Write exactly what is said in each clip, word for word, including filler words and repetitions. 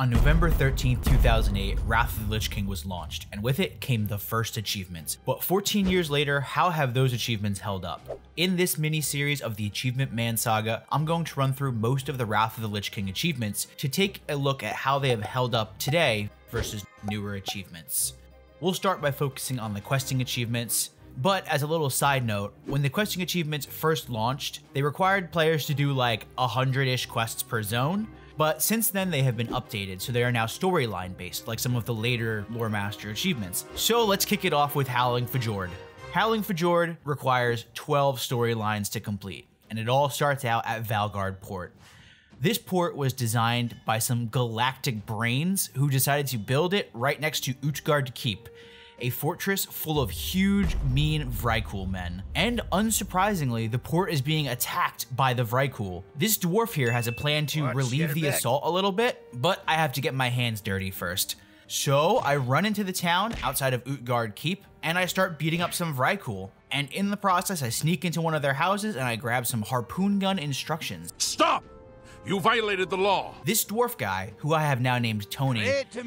On November thirteenth, two thousand eight, Wrath of the Lich King was launched, and with it came the first achievements. But fourteen years later, how have those achievements held up? In this mini-series of the Achievement Man saga, I'm going to run through most of the Wrath of the Lich King achievements to take a look at how they have held up today versus newer achievements. We'll start by focusing on the questing achievements. But as a little side note, when the questing achievements first launched, they required players to do like one hundred-ish quests per zone. But since then, they have been updated, so they are now storyline based, like some of the later Loremaster achievements. So let's kick it off with Howling Fjord. Howling Fjord requires twelve storylines to complete, and it all starts out at Valgard Port. This port was designed by some galactic brains who decided to build it right next to Utgard Keep, a fortress full of huge, mean Vrykul men. And unsurprisingly, the port is being attacked by the Vrykul. This dwarf here has a plan to Watch, relieve the back. assault a little bit, but I have to get my hands dirty first. So I run into the town outside of Utgard Keep, and I start beating up some Vrykul. And in the process, I sneak into one of their houses and I grab some harpoon gun instructions. Stop! You violated the law. This dwarf guy, who I have now named Tony,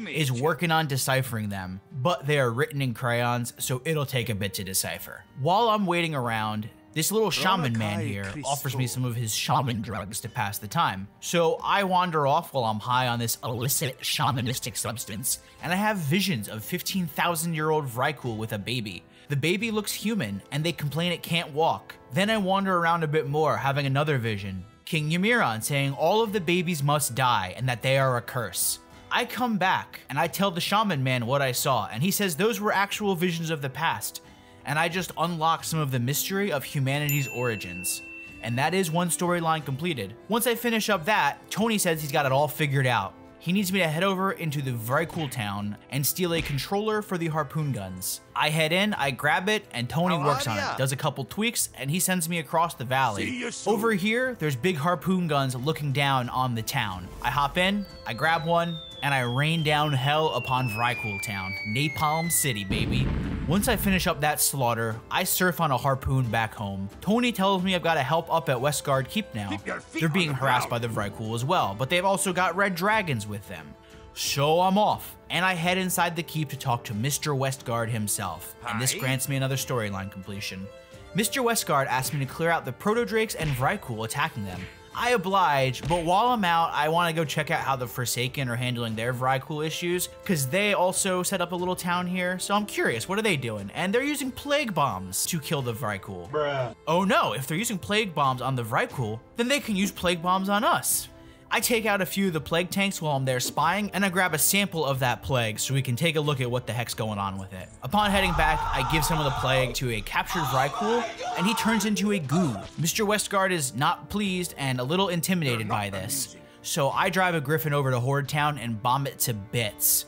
is working on deciphering them, but they are written in crayons, so it'll take a bit to decipher. While I'm waiting around, this little shaman man here offers me some of his shaman drugs to pass the time. So I wander off while I'm high on this illicit shamanistic substance, and I have visions of fifteen thousand year old Vrykul with a baby. The baby looks human, and they complain it can't walk. Then I wander around a bit more, having another vision. King Ymiron saying all of the babies must die and that they are a curse. I come back and I tell the shaman man what I saw, and he says those were actual visions of the past, and I just unlocked some of the mystery of humanity's origins. And that is one storyline completed. Once I finish up that, Tony says he's got it all figured out. He needs me to head over into the Vrykul town and steal a controller for the harpoon guns. I head in, I grab it, and Tony How works on ya? it, does a couple tweaks, and he sends me across the valley. Over here, there's big harpoon guns looking down on the town. I hop in, I grab one, and I rain down hell upon Vrykul town. Napalm City, baby. Once I finish up that slaughter, I surf on a harpoon back home. Tony tells me I've got to help up at Westguard Keep now. They're being the harassed ground. by the Vrykul as well, but they've also got red dragons with them. So I'm off, and I head inside the keep to talk to Mister Westguard himself, and this grants me another storyline completion. Mister Westguard asked me to clear out the Proto-Drakes and Vrykul attacking them. I oblige, but while I'm out, I want to go check out how the Forsaken are handling their Vrykul issues, because they also set up a little town here, so I'm curious, what are they doing? And they're using plague bombs to kill the Vrykul. Bruh. Oh no, if they're using plague bombs on the Vrykul, then they can use plague bombs on us. I take out a few of the plague tanks while I'm there spying, and I grab a sample of that plague so we can take a look at what the heck's going on with it. Upon heading back, I give some of the plague to a captured Vrykul, and he turns into a goo. Mister Westguard is not pleased and a little intimidated by this, so I drive a griffin over to Hordetown and bomb it to bits.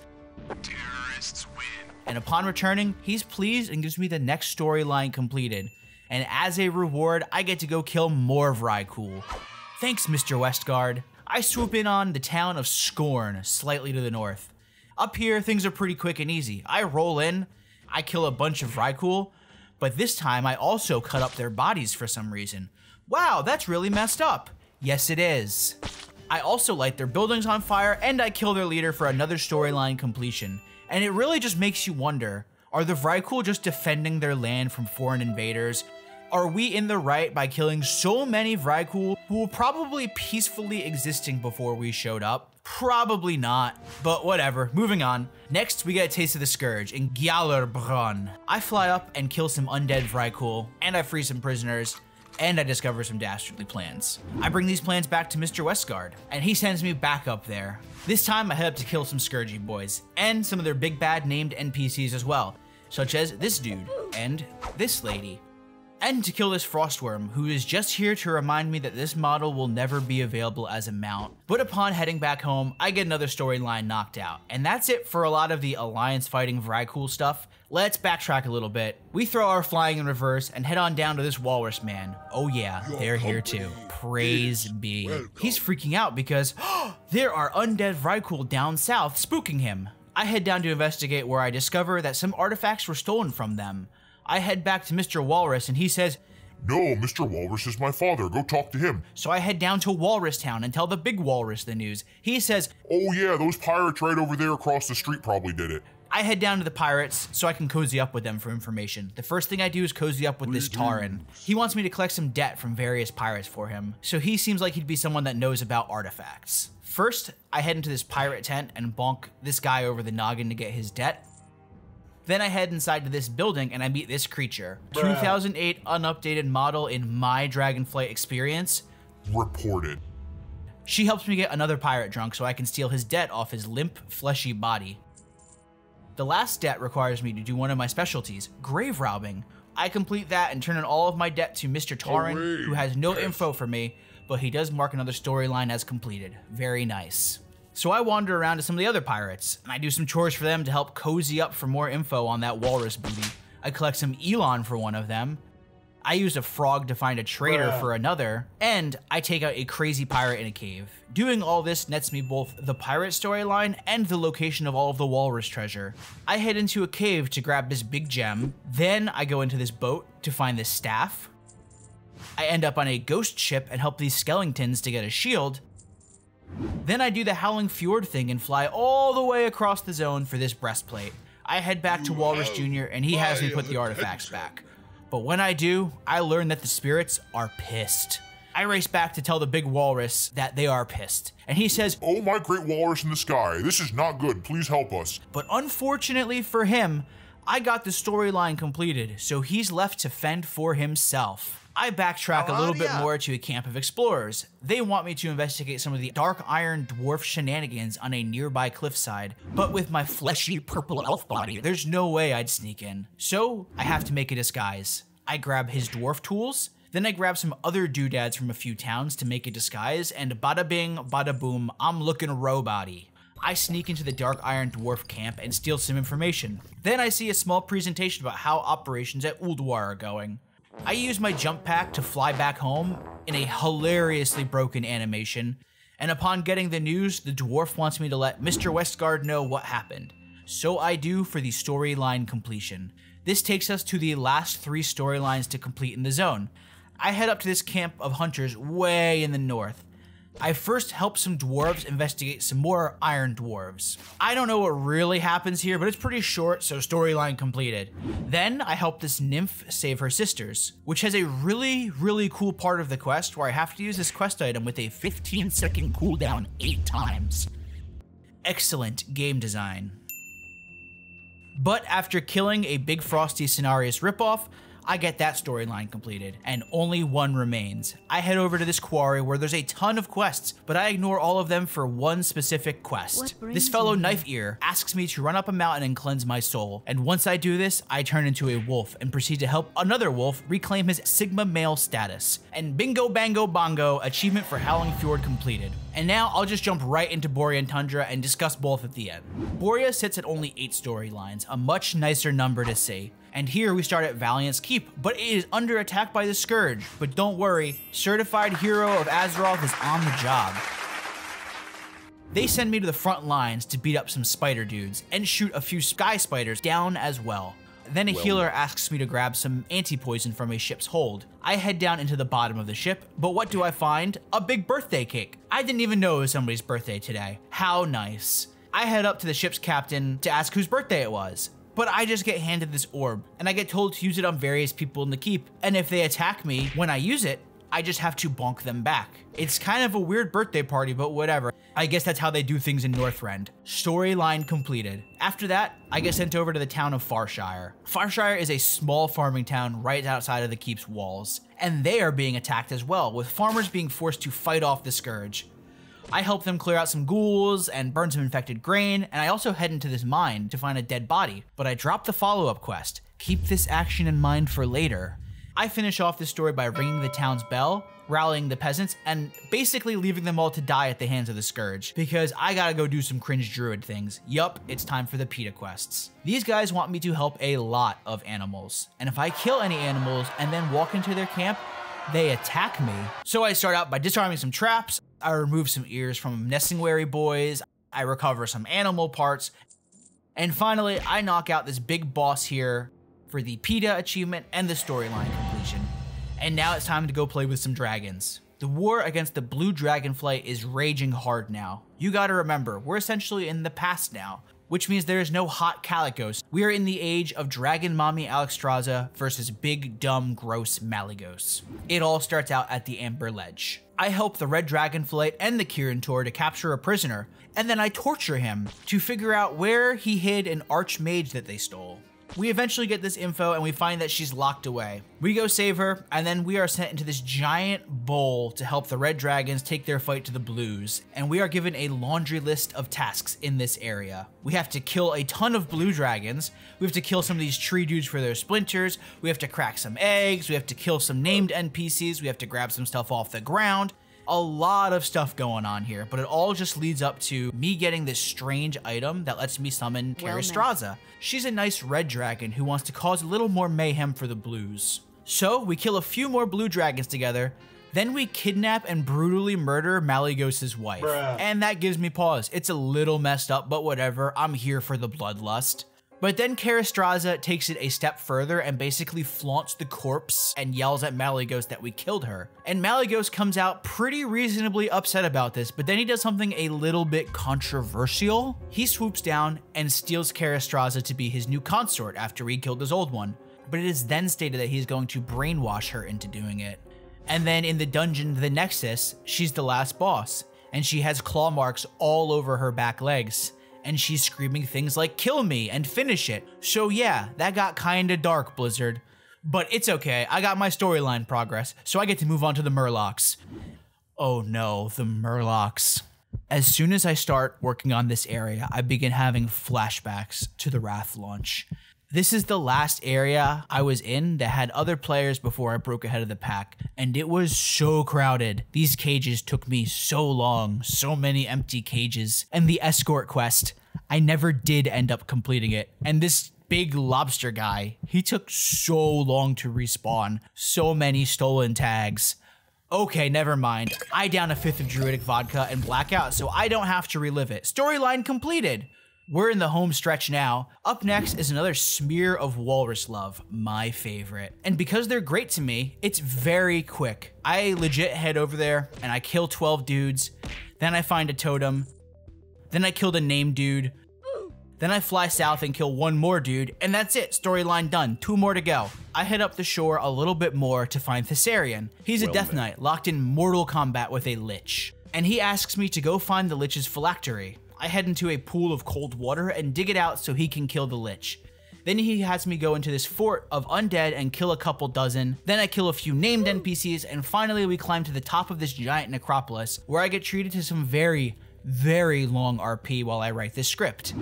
Terrorists win. And upon returning, he's pleased and gives me the next storyline completed. And as a reward, I get to go kill more Vrykul. Thanks, Mister Westguard. I swoop in on the town of Scorn, slightly to the north. Up here, things are pretty quick and easy. I roll in, I kill a bunch of Vrykul, but this time I also cut up their bodies for some reason. Wow, that's really messed up. Yes, it is. I also light their buildings on fire, and I kill their leader for another storyline completion. And it really just makes you wonder, are the Vrykul just defending their land from foreign invaders? Are we in the right by killing so many Vrykul who were probably peacefully existing before we showed up? Probably not, but whatever, moving on. Next, we get a taste of the Scourge in Gjallarbrunn. I fly up and kill some undead Vrykul, and I free some prisoners, and I discover some dastardly plans. I bring these plans back to Mister Westguard, and he sends me back up there. This time, I head up to kill some Scourgy boys, and some of their big bad named N P Cs as well, such as this dude and this lady. And to kill this Frostworm, who is just here to remind me that this model will never be available as a mount. But upon heading back home, I get another storyline knocked out. And that's it for a lot of the Alliance fighting Vrykul stuff. Let's backtrack a little bit. We throw our flying in reverse and head on down to this Walrus man. Oh yeah, they're here too. Praise be. He's freaking out because there are undead Vrykul down south spooking him. I head down to investigate, where I discover that some artifacts were stolen from them. I head back to Mister Walrus and he says, No, Mister Walrus is my father. Go talk to him. So I head down to Walrus Town and tell the big walrus the news. He says, oh yeah, those pirates right over there across the street probably did it. I head down to the pirates so I can cozy up with them for information. The first thing I do is cozy up with this Tarin. He wants me to collect some debt from various pirates for him, so he seems like he'd be someone that knows about artifacts. First, I head into this pirate tent and bonk this guy over the noggin to get his debt. Then I head inside to this building and I meet this creature. Bruh. two thousand eight unupdated model in my Dragonflight experience. Reported. She helps me get another pirate drunk so I can steal his debt off his limp, fleshy body. The last debt requires me to do one of my specialties, grave robbing. I complete that and turn in all of my debt to Mister Tarin, oh, who has no yes. info for me, but he does mark another storyline as completed. Very nice. So I wander around to some of the other pirates, and I do some chores for them to help cozy up for more info on that walrus booty. I collect some Elon for one of them. I use a frog to find a traitor uh. for another, and I take out a crazy pirate in a cave. Doing all this nets me both the pirate storyline and the location of all of the walrus treasure. I head into a cave to grab this big gem, then I go into this boat to find this staff. I end up on a ghost ship and help these skeletons to get a shield. Then I do the Howling Fjord thing and fly all the way across the zone for this breastplate. I head back to Walrus Junior and he has me put the artifacts back. But when I do, I learn that the spirits are pissed. I race back to tell the big walrus that they are pissed. And he says, oh my great walrus in the sky, this is not good, please help us. But unfortunately for him, I got the storyline completed, so he's left to fend for himself. I backtrack a little bit more to a camp of explorers. They want me to investigate some of the Dark Iron Dwarf shenanigans on a nearby cliffside, but with my fleshy purple elf body, there's no way I'd sneak in. So I have to make a disguise. I grab his dwarf tools, then I grab some other doodads from a few towns to make a disguise, and bada bing, bada boom, I'm looking row-body. I sneak into the Dark Iron Dwarf camp and steal some information. Then I see a small presentation about how operations at Ulduar are going. I use my jump pack to fly back home in a hilariously broken animation, and upon getting the news, the dwarf wants me to let Mister Westguard know what happened. So I do for the storyline completion. This takes us to the last three storylines to complete in the zone. I head up to this camp of hunters way in the north. I first help some dwarves investigate some more iron dwarves. I don't know what really happens here, but it's pretty short, so storyline completed. Then I help this nymph save her sisters, which has a really, really cool part of the quest where I have to use this quest item with a fifteen second cooldown eight times. Excellent game design. But after killing a big frosty Cenarius ripoff, I get that storyline completed, and only one remains. I head over to this quarry where there's a ton of quests, but I ignore all of them for one specific quest. This fellow Knife Ear asks me to run up a mountain and cleanse my soul, and once I do this, I turn into a wolf and proceed to help another wolf reclaim his Sigma male status. And bingo bango bongo, achievement for Howling Fjord completed. And now I'll just jump right into Borean Tundra and discuss both at the end. Borea sits at only eight storylines, a much nicer number to see. And here we start at Valiance Keep, but it is under attack by the Scourge. But don't worry, Certified Hero of Azeroth is on the job. They send me to the front lines to beat up some spider dudes and shoot a few sky spiders down as well. Then a well. healer asks me to grab some anti-poison from a ship's hold. I head down into the bottom of the ship, but what do I find? A big birthday cake. I didn't even know it was somebody's birthday today. How nice. I head up to the ship's captain to ask whose birthday it was, but I just get handed this orb and I get told to use it on various people in the keep. And if they attack me when I use it, I just have to bonk them back. It's kind of a weird birthday party, but whatever. I guess that's how they do things in Northrend. Storyline completed. After that, I get sent over to the town of Farshire. Farshire is a small farming town right outside of the keep's walls, and they are being attacked as well, with farmers being forced to fight off the Scourge. I help them clear out some ghouls and burn some infected grain, and I also head into this mine to find a dead body, but I drop the follow-up quest. Keep this action in mind for later. I finish off this story by ringing the town's bell, rallying the peasants, and basically leaving them all to die at the hands of the Scourge, because I gotta go do some cringe druid things. Yup, it's time for the PETA quests. These guys want me to help a lot of animals, and if I kill any animals and then walk into their camp, they attack me. So I start out by disarming some traps, I remove some ears from nestingwary boys, I recover some animal parts, and finally, I knock out this big boss here for the PETA achievement and the storyline completion. And now it's time to go play with some dragons. The war against the Blue Dragonflight is raging hard now. You gotta remember, we're essentially in the past now, which means there is no hot Calicos. We are in the age of Dragon Mommy Alexstrasza versus big, dumb, gross Malygos. It all starts out at the Amber Ledge. I help the Red Dragonflight and the Kirintor to capture a prisoner, and then I torture him to figure out where he hid an archmage that they stole. We eventually get this info and we find that she's locked away. We go save her, and then we are sent into this giant bowl to help the Red Dragons take their fight to the Blues, and we are given a laundry list of tasks in this area. We have to kill a ton of Blue Dragons, we have to kill some of these tree dudes for their splinters, we have to crack some eggs, we have to kill some named N P Cs, we have to grab some stuff off the ground. A lot of stuff going on here, but it all just leads up to me getting this strange item that lets me summon Keristrasza. She's a nice red dragon who wants to cause a little more mayhem for the Blues. So we kill a few more blue dragons together, then we kidnap and brutally murder Malygos' wife. Bruh. And that gives me pause. It's a little messed up, but whatever, I'm here for the bloodlust. But then Keristrasza takes it a step further and basically flaunts the corpse and yells at Malygos that we killed her. And Malygos comes out pretty reasonably upset about this, but then he does something a little bit controversial. He swoops down and steals Keristrasza to be his new consort after he killed his old one. But it is then stated that he's going to brainwash her into doing it. And then in the dungeon, the Nexus, she's the last boss, and she has claw marks all over her back legs. And she's screaming things like, "Kill me and finish it." So yeah, that got kinda dark, Blizzard. But it's okay, I got my storyline progress, so I get to move on to the Murlocs. Oh no, the Murlocs. As soon as I start working on this area, I begin having flashbacks to the Wrath launch. This is the last area I was in that had other players before I broke ahead of the pack, and it was so crowded. These cages took me so long, so many empty cages. And the escort quest, I never did end up completing it. And this big lobster guy, he took so long to respawn, so many stolen tags. Okay, never mind. I down a fifth of Druidic vodka and blackout, so I don't have to relive it. Storyline completed. We're in the home stretch now. Up next is another smear of walrus love, my favorite. And because they're great to me, it's very quick. I legit head over there and I kill twelve dudes. Then I find a totem. Then I kill the named dude. Then I fly south and kill one more dude, and that's it, storyline done, two more to go. I head up the shore a little bit more to find Thassarian. He's a well Death Knight locked in mortal combat with a Lich. And he asks me to go find the Lich's phylactery. I head into a pool of cold water and dig it out so he can kill the Lich. Then he has me go into this fort of undead and kill a couple dozen. Then I kill a few named N P Cs, and finally we climb to the top of this giant necropolis where I get treated to some very, very long R P while I write this script.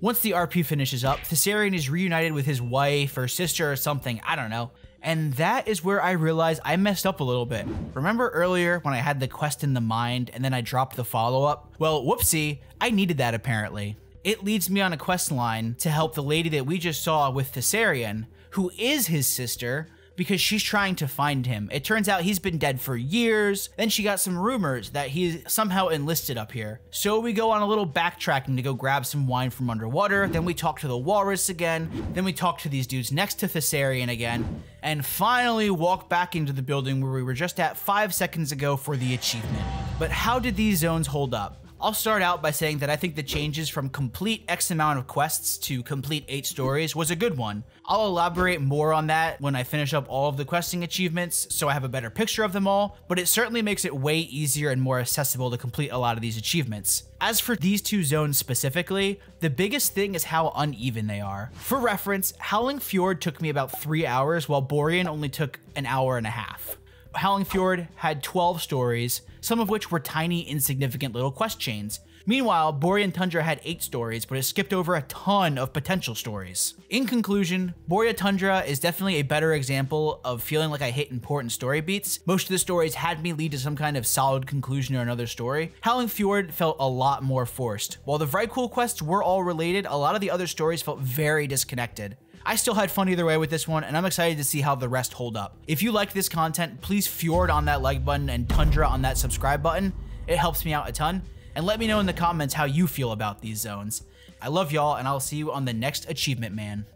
Once the R P finishes up, Thassarian is reunited with his wife or sister or something, I don't know. And that is where I realized I messed up a little bit. Remember earlier when I had the quest in the mind and then I dropped the follow-up? Well, whoopsie, I needed that apparently. It leads me on a quest line to help the lady that we just saw with Thassarian, who is his sister, because she's trying to find him. It turns out he's been dead for years. Then she got some rumors that he's somehow enlisted up here. So we go on a little backtracking to go grab some wine from underwater. Then we talk to the walrus again. Then we talk to these dudes next to Thassarian again. And finally walk back into the building where we were just at five seconds ago for the achievement. But how did these zones hold up? I'll start out by saying that I think the changes from complete X amount of quests to complete eight stories was a good one. I'll elaborate more on that when I finish up all of the questing achievements so I have a better picture of them all, but it certainly makes it way easier and more accessible to complete a lot of these achievements. As for these two zones specifically, the biggest thing is how uneven they are. For reference, Howling Fjord took me about three hours while Borean only took an hour and a half. Howling Fjord had twelve stories, some of which were tiny, insignificant little quest chains. Meanwhile, Borean Tundra had eight stories, but it skipped over a ton of potential stories. In conclusion, Borean Tundra is definitely a better example of feeling like I hit important story beats. Most of the stories had me lead to some kind of solid conclusion or another story. Howling Fjord felt a lot more forced. While the Vrykul quests were all related, a lot of the other stories felt very disconnected. I still had fun either way with this one, and I'm excited to see how the rest hold up. If you like this content, please Fjord on that like button and Tundra on that subscribe button. It helps me out a ton. And let me know in the comments how you feel about these zones. I love y'all, and I'll see you on the next Achievement Man.